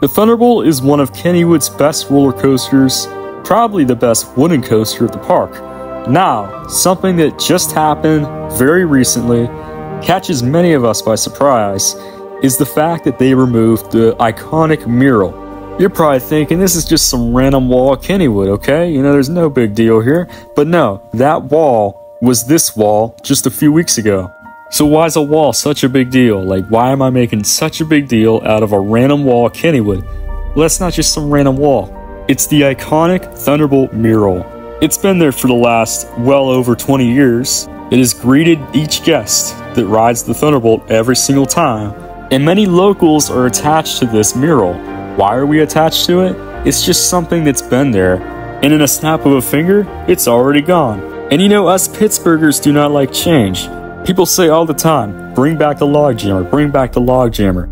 The Thunderbolt is one of Kennywood's best roller coasters, probably the best wooden coaster at the park. Now, something that just happened very recently, catches many of us by surprise, is the fact that they removed the iconic mural. You're probably thinking this is just some random wall at Kennywood, okay? You know, there's no big deal here. But no, that wall was this wall just a few weeks ago. So why is a wall such a big deal? Like, why am I making such a big deal out of a random wall at Kennywood? Well, that's not just some random wall. It's the iconic Thunderbolt mural. It's been there for the last well over 20 years. It has greeted each guest that rides the Thunderbolt every single time. And many locals are attached to this mural. Why are we attached to it? It's just something that's been there. And in a snap of a finger, it's already gone. And you know, us Pittsburghers do not like change. People say all the time, bring back the Logjammer, bring back the Logjammer.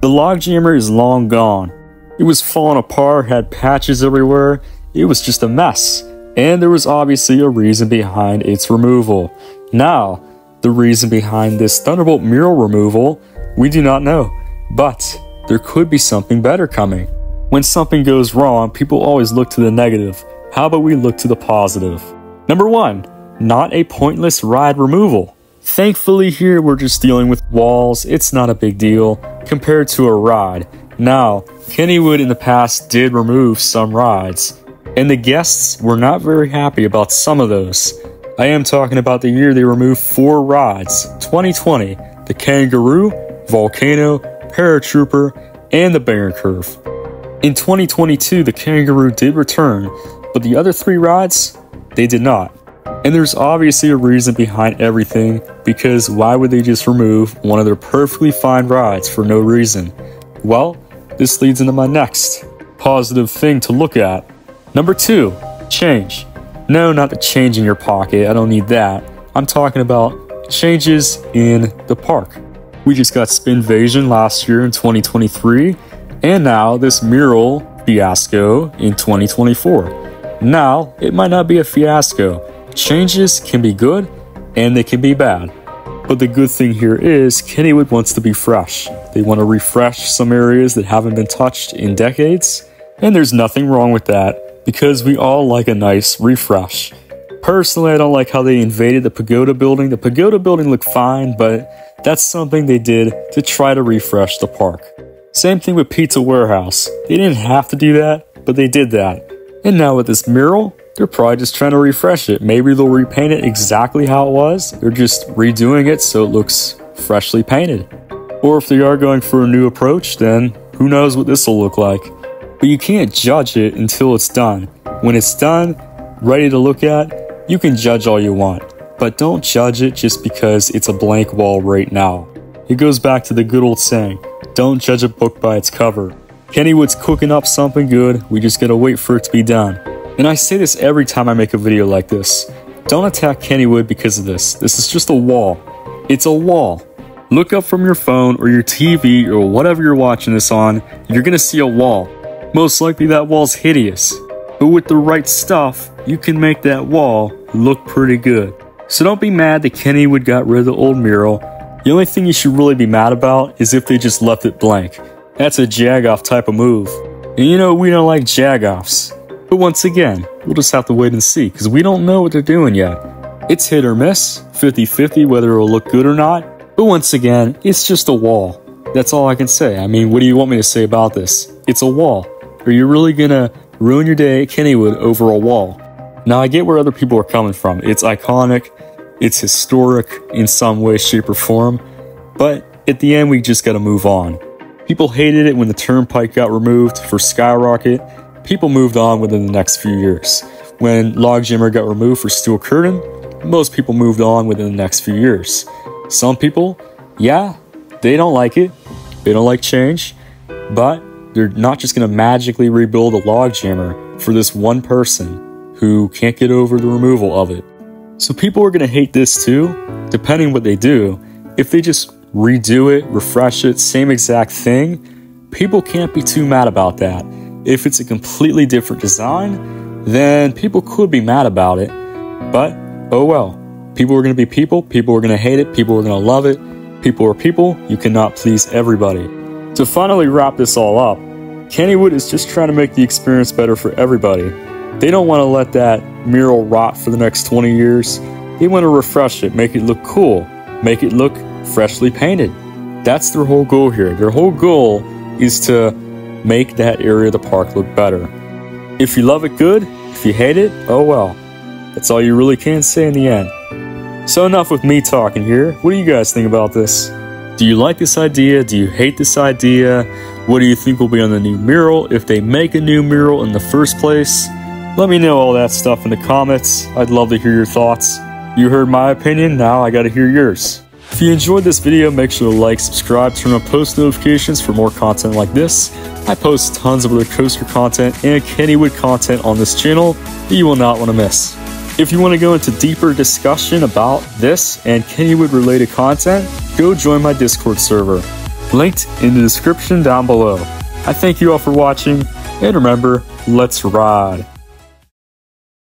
The Logjammer is long gone. It was falling apart, had patches everywhere. It was just a mess. And there was obviously a reason behind its removal. Now, the reason behind this Thunderbolt mural removal, we do not know. But there could be something better coming. When something goes wrong, people always look to the negative. How about we look to the positive? Number one, not a pointless ride removal. Thankfully here we're just dealing with walls, it's not a big deal, compared to a ride. Now, Kennywood in the past did remove some rides, and the guests were not very happy about some of those. I am talking about the year they removed 4 rides, 2020, the Kangaroo, Volcano, Paratrooper, and the Baron Curve. In 2022, the Kangaroo did return, but the other 3 rides, they did not. And there's obviously a reason behind everything, because why would they just remove one of their perfectly fine rides for no reason? Well, this leads into my next positive thing to look at. Number 2, change. No, not the change in your pocket, I don't need that. I'm talking about changes in the park. We just got Spinvasion last year in 2023, and now this mural fiasco in 2024. Now, it might not be a fiasco. Changes can be good, and they can be bad. But the good thing here is Kennywood wants to be fresh. They want to refresh some areas that haven't been touched in decades, and there's nothing wrong with that, because we all like a nice refresh. Personally, I don't like how they invaded the pagoda building. The pagoda building looked fine, but that's something they did to try to refresh the park. Same thing with Pizza Warehouse. They didn't have to do that, but they did that. And now with this mural, they're probably just trying to refresh it. Maybe they'll repaint it exactly how it was. They're just redoing it so it looks freshly painted. Or if they are going for a new approach, then who knows what this will look like. But you can't judge it until it's done. When it's done, ready to look at, you can judge all you want. But don't judge it just because it's a blank wall right now. It goes back to the good old saying, don't judge a book by its cover. Kennywood's cooking up something good, we just gotta wait for it to be done. And I say this every time I make a video like this. Don't attack Kennywood because of this. This is just a wall. It's a wall. Look up from your phone or your TV or whatever you're watching this on, you're gonna see a wall. Most likely that wall's hideous. But with the right stuff, you can make that wall look pretty good. So don't be mad that Kennywood got rid of the old mural. The only thing you should really be mad about is if they just left it blank. That's a jag-off type of move. And you know, we don't like jag-offs. But once again, we'll just have to wait and see, because we don't know what they're doing yet. It's hit or miss, 50-50 whether it'll look good or not. But once again, it's just a wall. That's all I can say. I mean, what do you want me to say about this? It's a wall. Are you really gonna ruin your day at Kennywood over a wall? Now, I get where other people are coming from. It's iconic, it's historic in some way, shape, or form. But at the end, we just gotta move on. People hated it when the Turnpike got removed for Skyrocket. People moved on within the next few years. When Logjammer got removed for Steel Curtain, most people moved on within the next few years. Some people, yeah, they don't like it. They don't like change. But they're not just going to magically rebuild a Logjammer for this one person who can't get over the removal of it. So people are going to hate this too, depending what they do. If they just redo it, refresh it, same exact thing, people can't be too mad about that. If it's a completely different design, then people could be mad about it. But, oh well. People are going to be people. People are going to hate it. People are going to love it. People are people. You cannot please everybody. To finally wrap this all up, Kennywood is just trying to make the experience better for everybody. They don't want to let that mural rot for the next 20 years. They want to refresh it, make it look cool, make it look freshly painted. That's their whole goal here. Their whole goal is to make that area of the park look better. If you love it, good. If you hate it, oh well. That's all you really can say in the end. So enough with me talking here. What do you guys think about this? Do you like this idea? Do you hate this idea? What do you think will be on the new mural if they make a new mural in the first place? Let me know all that stuff in the comments. I'd love to hear your thoughts. You heard my opinion, now I gotta hear yours. If you enjoyed this video, make sure to like, subscribe, turn on post notifications for more content like this. I post tons of other coaster content and Kennywood content on this channel that you will not want to miss. If you want to go into deeper discussion about this and Kennywood related content, go join my Discord server, linked in the description down below. I thank you all for watching, and remember, let's ride.